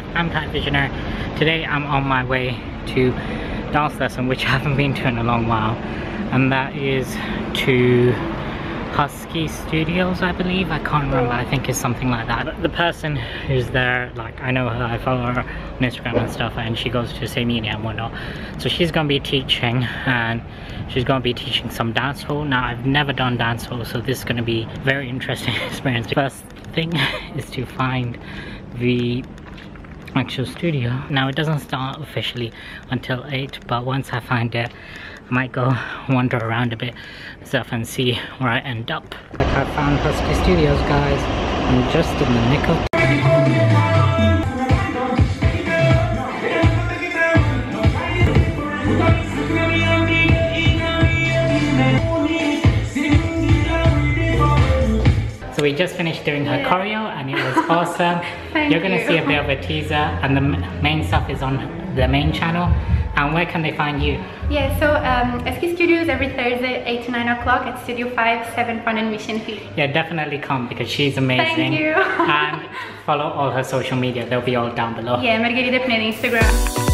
everyone, I'm Time Visionary. Today I'm on my way to dance lesson, which I haven't been to in a long while, and that is to Husky Studios, I believe. I can't remember, I think it's something like that. The person who's there, like, I know her, I follow her on Instagram and stuff, and she goes to the same uni and whatnot. So she's gonna be teaching, and she's gonna be teaching some dancehall. Now, I've never done dancehall, so this is gonna be a very interesting experience. First thing is to find the actual studio. Now, it doesn't start officially until 8, but once I find it, I might go wander around a bit myself and see where I end up. I found Husky Studios, guys. I'm just in the nick of So we just finished doing her choreo and it was awesome. You're gonna see a bit of a teaser, and the main stuff is on the main channel. And where can they find you? Yeah, so Husky Studios every Thursday 8 to 9 o'clock at Studio 5, £7 admission fee. Yeah, definitely come because she's amazing. Thank you. And follow all her social media, they'll be all down below. Yeah, Margarida Peneda Instagram.